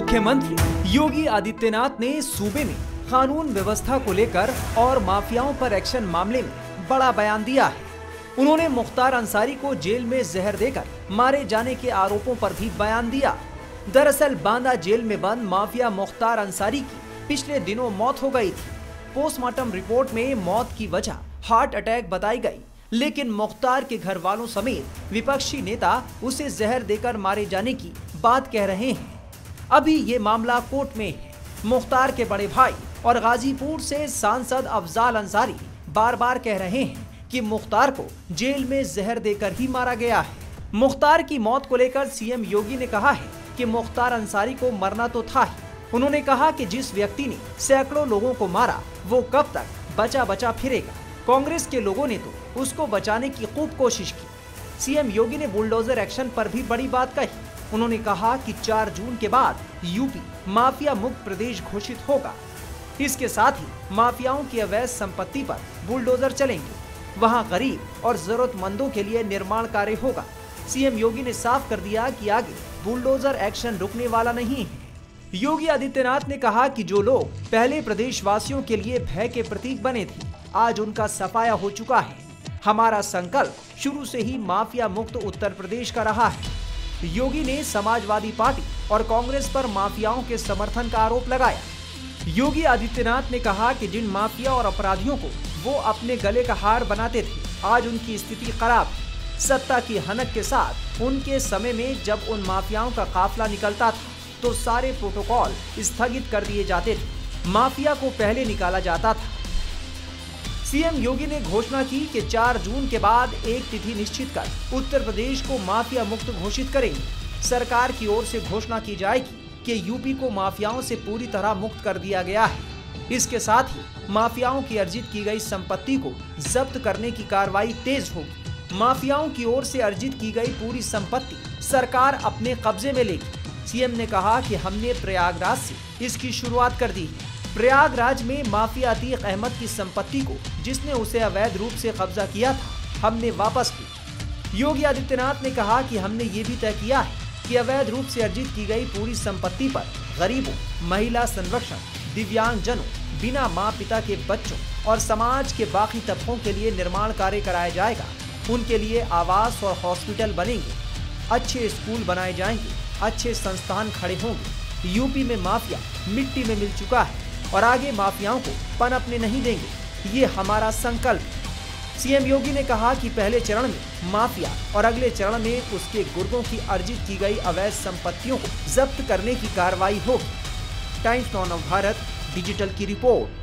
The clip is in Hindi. मुख्यमंत्री योगी आदित्यनाथ ने सूबे में कानून व्यवस्था को लेकर और माफियाओं पर एक्शन मामले में बड़ा बयान दिया है। उन्होंने मुख्तार अंसारी को जेल में जहर देकर मारे जाने के आरोपों पर भी बयान दिया। दरअसल बांदा जेल में बंद माफिया मुख्तार अंसारी की पिछले दिनों मौत हो गई थी। पोस्टमार्टम रिपोर्ट में मौत की वजह हार्ट अटैक बताई गई, लेकिन मुख्तार के घर वालों समेत विपक्षी नेता उसे जहर देकर मारे जाने की बात कह रहे हैं। अभी ये मामला कोर्ट में है। मुख्तार के बड़े भाई और गाजीपुर से सांसद अफजाल अंसारी बार बार कह रहे हैं कि मुख्तार को जेल में जहर देकर ही मारा गया है। मुख्तार की मौत को लेकर सीएम योगी ने कहा है कि मुख्तार अंसारी को मरना तो था ही। उन्होंने कहा कि जिस व्यक्ति ने सैकड़ों लोगों को मारा वो कब तक बचा फिरेगा। कांग्रेस के लोगों ने तो उसको बचाने की खूब कोशिश की। सीएम योगी ने बुलडोजर एक्शन पर भी बड़ी बात कही। उन्होंने कहा कि 4 जून के बाद यूपी माफिया मुक्त प्रदेश घोषित होगा। इसके साथ ही माफियाओं की अवैध संपत्ति पर बुलडोजर चलेंगे। वहां गरीब और जरूरतमंदों के लिए निर्माण कार्य होगा। सीएम योगी ने साफ कर दिया कि आगे बुलडोजर एक्शन रुकने वाला नहीं है। योगी आदित्यनाथ ने कहा कि जो लोग पहले प्रदेशवासियों के लिए भय के प्रतीक बने थे, आज उनका सफाया हो चुका है। हमारा संकल्प शुरू से ही माफिया मुक्त उत्तर प्रदेश का रहा है। योगी ने समाजवादी पार्टी और कांग्रेस पर माफियाओं के समर्थन का आरोप लगाया। योगी आदित्यनाथ ने कहा कि जिन माफिया और अपराधियों को वो अपने गले का हार बनाते थे, आज उनकी स्थिति खराब है। सत्ता की हनक के साथ उनके समय में जब उन माफियाओं का काफिला निकलता था तो सारे प्रोटोकॉल स्थगित कर दिए जाते थे। माफिया को पहले निकाला जाता था। सीएम योगी ने घोषणा की कि 4 जून के बाद एक तिथि निश्चित कर उत्तर प्रदेश को माफिया मुक्त घोषित करेंगे। सरकार की ओर से घोषणा की जाएगी कि यूपी को माफियाओं से पूरी तरह मुक्त कर दिया गया है। इसके साथ ही माफियाओं की अर्जित की गई संपत्ति को जब्त करने की कार्रवाई तेज होगी। माफियाओं की ओर से अर्जित की गई पूरी संपत्ति सरकार अपने कब्जे में लेगी। सीएम ने कहा कि हमने प्रयागराज से इसकी शुरुआत कर दी। प्रयागराज में माफिया अतीक अहमद की संपत्ति को, जिसने उसे अवैध रूप से कब्जा किया था, हमने वापस की। योगी आदित्यनाथ ने कहा कि हमने ये भी तय किया है कि अवैध रूप से अर्जित की गई पूरी संपत्ति पर गरीबों, महिला संरक्षण, दिव्यांगजनों, बिना माँ पिता के बच्चों और समाज के बाकी तबकों के लिए निर्माण कार्य कराया जाएगा। उनके लिए आवास और हॉस्पिटल बनेंगे, अच्छे स्कूल बनाए जाएंगे, अच्छे संस्थान खड़े होंगे। यूपी में माफिया मिट्टी में मिल चुका है और आगे माफियाओं को पनपने नहीं देंगे। ये हमारा संकल्प। सीएम योगी ने कहा कि पहले चरण में माफिया और अगले चरण में उसके गुर्दों की अर्जित की गई अवैध संपत्तियों को जब्त करने की कार्रवाई होगी। टाइम्स नाउ नवभारत डिजिटल की रिपोर्ट।